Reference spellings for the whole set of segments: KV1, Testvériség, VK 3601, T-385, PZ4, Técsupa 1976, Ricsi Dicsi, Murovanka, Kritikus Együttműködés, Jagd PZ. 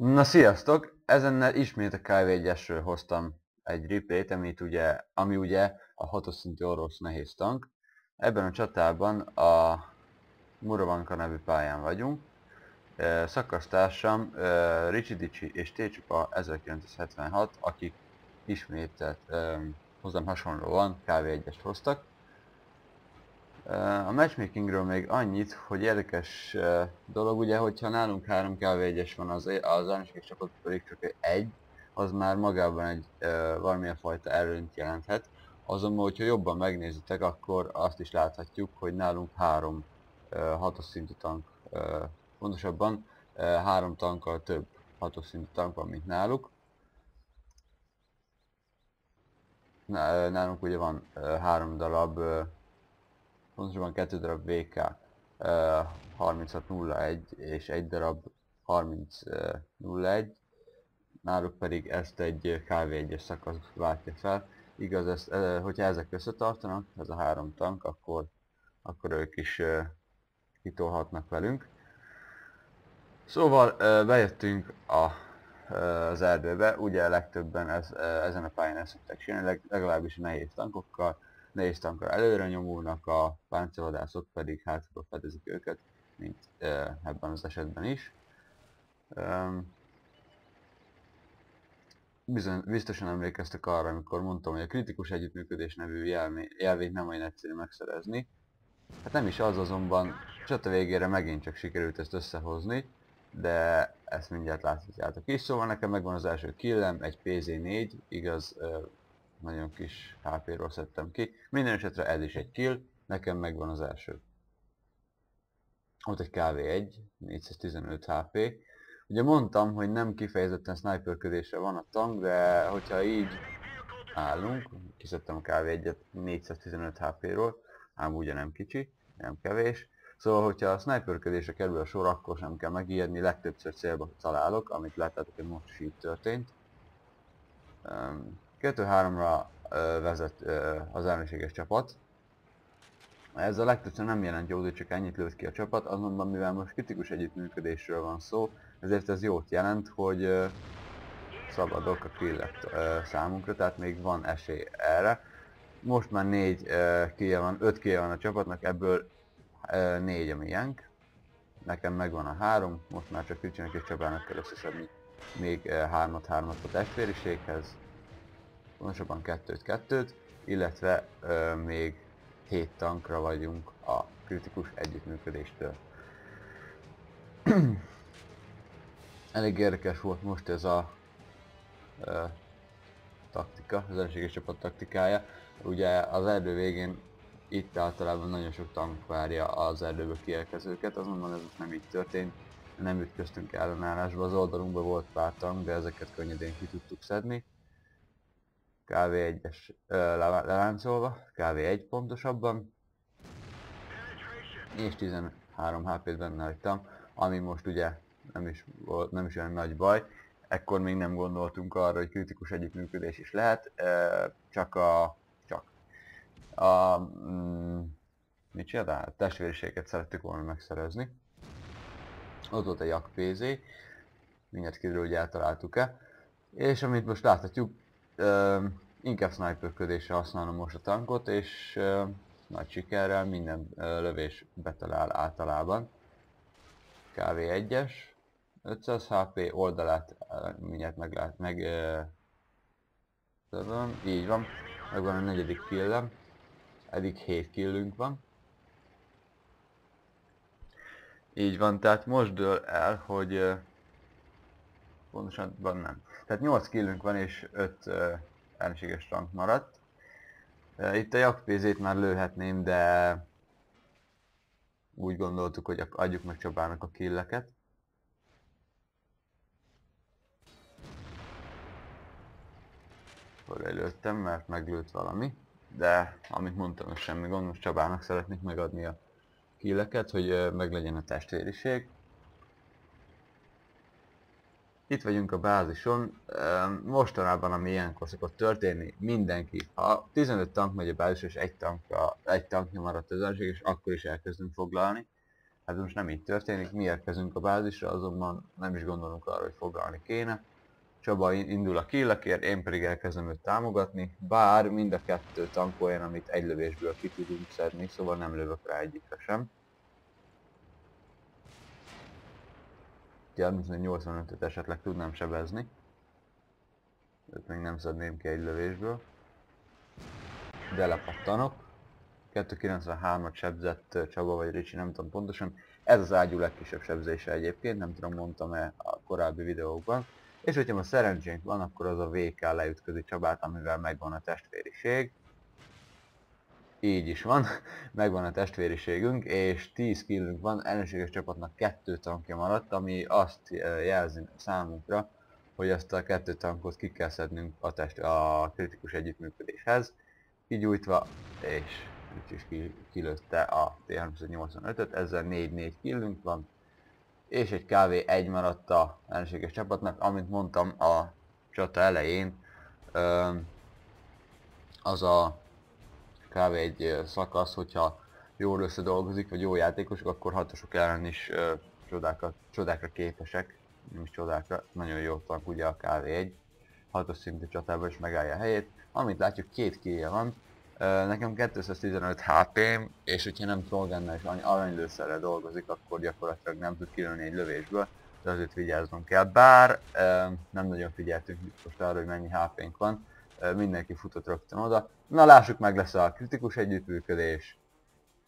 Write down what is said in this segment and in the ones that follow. Na sziasztok! Ezennel ismét a KV1-esről hoztam egy replay-t, ami ugye a 6-os szintű orosz nehéz tank. Ebben a csatában a Murovanka nevű pályán vagyunk. Szakasztársam Ricsi Dicsi és Técsupa 1976, akik ismételt hozzám hasonlóan KV1-est hoztak. A matchmakingről még annyit, hogy érdekes dolog, ugye, hogyha nálunk 3 KV1-es van, az ellenséges csapatban pedig csak egy, az már magában egy valamilyen fajta előnyt jelenthet. Azonban, hogyha jobban megnézitek, akkor azt is láthatjuk, hogy nálunk 3 hatos szintű tank, pontosabban 3 tankkal több hatos szintű tank van, mint náluk. Nálunk ugye van 3 darab, pontosabban 2 darab VK 3601 és 1 darab 3001, náluk pedig ezt egy KV1-es szakasz váltja fel. Igaz, ezt, hogyha ezek összetartanak, ez a 3 tank, akkor ők is kitolhatnak velünk. Szóval bejöttünk az erdőbe, ugye legtöbben ezen a pályán ezt szokták csinálni, legalábbis a nehéz tankokkal. Nehéz tankkal előre nyomulnak, a páncélvadászok pedig hátulról fedezik őket, mint ebben az esetben is. Biztosan emlékeztek arra, amikor mondtam, hogy a kritikus együttműködés nevű jelvét nem olyan egyszerű megszerezni. Hát nem is az, azonban csata végére megint csak sikerült ezt összehozni, de ezt mindjárt láthatjátok is. Szóval nekem megvan az első killem, egy PZ4, igaz, nagyon kis HP-ról szedtem ki. Minden esetre ez is egy kill, nekem megvan az első. Ott egy KV1, 415 HP. Ugye mondtam, hogy nem kifejezetten sniperködésre van a tank, de hogyha így állunk, kiszedtem a KV1-et 415 HP-ról, ám ugye nem kicsi, nem kevés. Szóval, hogyha a sniperködésre kerül a sor, akkor sem kell megijedni, legtöbbször célba találok, amit láttátok, hogy most is így történt. 2-3-ra vezet az ellenséges csapat. Ez a legtöbbször nem jelent jót, hogy csak ennyit lőtt ki a csapat, azonban mivel most kritikus együttműködésről van szó, ezért ez jót jelent, hogy szabadok a killek számunkra, tehát még van esély erre. Most már 4 kill van, 5 kill van a csapatnak, ebből 4 a miénk. Nekem megvan a 3, most már csak Ricsinek és Csabának kell összeszedni még 3-3-at a testvériséghez. Pontosabban 2-2-t, illetve még 7 tankra vagyunk a kritikus együttműködéstől. Elég érdekes volt most ez a taktika, az ellenséges csapat taktikája. Ugye az erdő végén itt általában nagyon sok tank várja az erdőből kiérkezőket, azonban ez nem így történt. Nem ütköztünk ellenállásba, az oldalunkban volt pár tank, de ezeket könnyedén ki tudtuk szedni. KV1-es leláncolva, KV1 pontosabban, és 13 HP-t benne hagytam, ami most ugye nem is olyan nagy baj. Ekkor még nem gondoltunk arra, hogy kritikus együttműködés is lehet, a testvériséget szerettük volna megszerezni. Ott volt a Jagd PZ, mindjárt kiderül, hogy eltaláltuk-e, és amit most láthatjuk, inkább sniperködésre használom most a tankot, és nagy sikerrel minden lövés betalál általában. KV1-es, 500 HP, oldalát mindjárt így van, megvan a 4. killem, eddig 7 killünk van. Így van, tehát most dől el, hogy pontosan van nem. Tehát 8 killünk van és 5 ellenséges tank maradt. Itt a Jagd PZ-t már lőhetném, de úgy gondoltuk, hogy adjuk meg Csabának a killeket. Lőttem, mert meglőtt valami, de amit mondtam, az semmi gond, most Csabának szeretnék megadni a killeket, hogy meglegyen a testvériség. Itt vagyunk a bázison, mostanában ami ilyenkor szokott történni, mindenki, ha 15 tank megy a bázisra és egy tankja maradt az ellenség, és akkor is elkezdünk foglalni. Ez most nem így történik, mi érkezünk a bázisra, azonban nem is gondolunk arra, hogy foglalni kéne. Csaba indul a killekért, én pedig elkezdem őt támogatni, bár mind a kettő tank olyan, amit egy lövésből ki tudunk szedni, szóval nem lövök rá egyikre sem. 85-öt esetleg tudnám sebezni. Őt még nem szedném ki egy lövésből. De lepattanok. 293-at sebzett Csaba vagy Ricsi, nem tudom pontosan. Ez az ágyú legkisebb sebzése egyébként, nem tudom, mondtam-e a korábbi videókban. És hogyha ma szerencsénk van, akkor az a VK leütközi Csabát, amivel megvan a testvériség. Így is van, megvan a testvériségünk, és 10 killünk van, ellenséges csapatnak 2 tankja maradt, ami azt jelzi számunkra, hogy ezt a 2 tankot ki kell szednünk a kritikus együttműködéshez. Kigyújtva, és úgy is kilőtte a T-385-öt, ezzel 4-4 killünk van, és egy KV-1 maradt a ellenséges csapatnak, amit mondtam a csata elején, az a kb. Egy szakasz, hogyha jól összedolgozik, vagy jó játékosok, akkor hatosok ellen is csodákra képesek. Nem is csodákra, nagyon jó tank ugye a KV1. Hatos szintű csatában is megállja a helyét. Amint látjuk, 2 killje van. Nekem 215 HP-m, és hogyha nem trollgannal és aranylőszerrel dolgozik, akkor gyakorlatilag nem tud kilőni egy lövésből. De azért vigyáznom kell. Bár nem nagyon figyeltünk most arra, hogy mennyi HP-nk van. Mindenki futott rögtön oda. Na lássuk, meg lesz a kritikus együttműködés.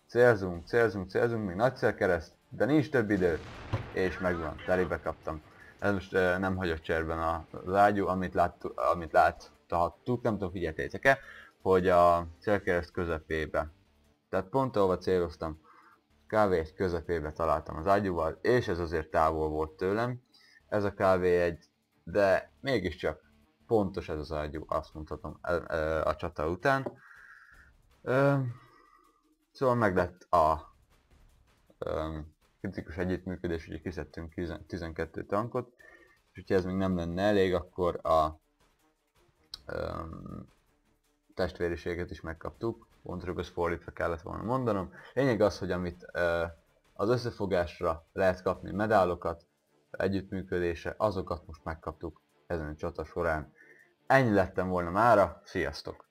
Célzunk, célzunk, célzunk, még nagy célkereszt, de nincs több idő. És megvan, terébe kaptam. Ez most nem hagyott cserben az ágyú, amit láthattuk, nem tudom, figyeltétek-e, hogy a célkereszt közepébe. Tehát pont ahova céloztam, KV1 közepébe találtam az ágyúval, és ez azért távol volt tőlem. Ez a KV1, de mégiscsak. Pontos ez az ágyú, azt mondhatom a csata után. Szóval meg lett a kritikus együttműködés, ugye kiszedtünk 12 tankot, és hogyha ez még nem lenne elég, akkor a testvériséget is megkaptuk, pontosan ezt fordítva kellett volna mondanom. Lényeg az, hogy amit az összefogásra lehet kapni medálokat, együttműködése, azokat most megkaptuk ezen a csata során. Ennyi lettem volna mára, sziasztok!